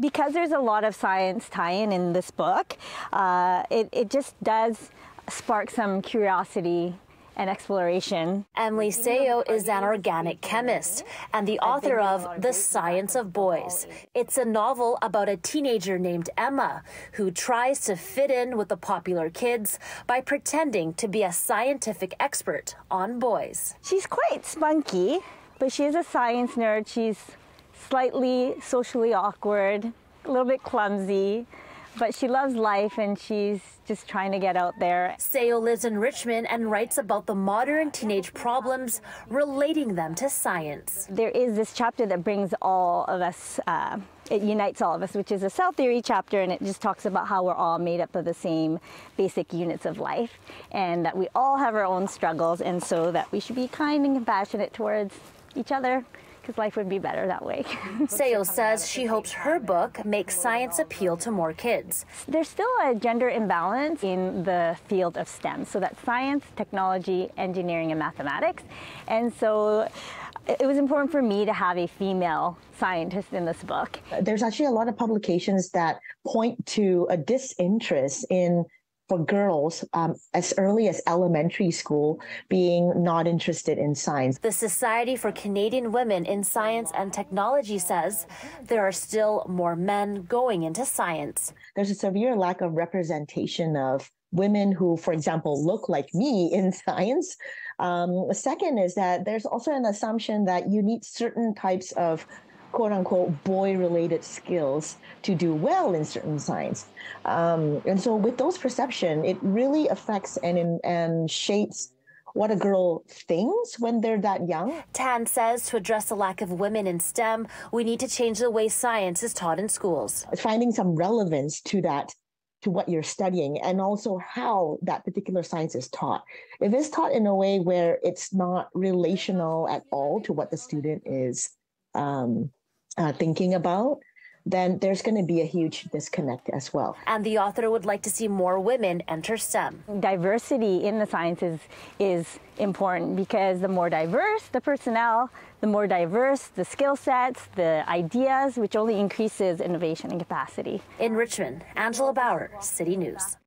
Because there's a lot of science tie-in in this book, it just does spark some curiosity and exploration. Emily Seo is an organic chemist and the author of The Science of Boys. It's a novel about a teenager named Emma who tries to fit in with the popular kids by pretending to be a scientific expert on boys. She's quite spunky, but she is a science nerd. She's slightly socially awkward, a little bit clumsy. But she loves life and she's just trying to get out there. Seo lives in Richmond and writes about the modern teenage problems, relating them to science. There is this chapter that brings all of us, it unites all of us, which is a cell theory chapter, and it just talks about how we're all made up of the same basic units of life and that we all have our own struggles, and so that we should be kind and compassionate towards each other. His life would be better that way. Seo says she hopes her book makes science appeal to more kids. There's still a gender imbalance in the field of STEM, so that's science, technology, engineering, and mathematics. And so it was important for me to have a female scientist in this book. There's actually a lot of publications that point to a disinterest in for girls as early as elementary school being not interested in science. The Society for Canadian Women in Science and Technology says there are still more men going into science. There's a severe lack of representation of women who, for example, look like me in science. Second is that there's also an assumption that you need certain types of quote-unquote boy-related skills to do well in certain science. And so with those perceptions, it really affects and shapes what a girl thinks when they're that young. Tan says to address the lack of women in STEM, we need to change the way science is taught in schools. Finding some relevance to that, to what you're studying, and also how that particular science is taught. If it's taught in a way where it's not relational at all to what the student is thinking about, then there's going to be a huge disconnect as well. And the author would like to see more women enter STEM. Diversity in the sciences is important because the more diverse the personnel, the more diverse the skill sets, the ideas, which only increases innovation and capacity. In Richmond, Angela Bower, City News.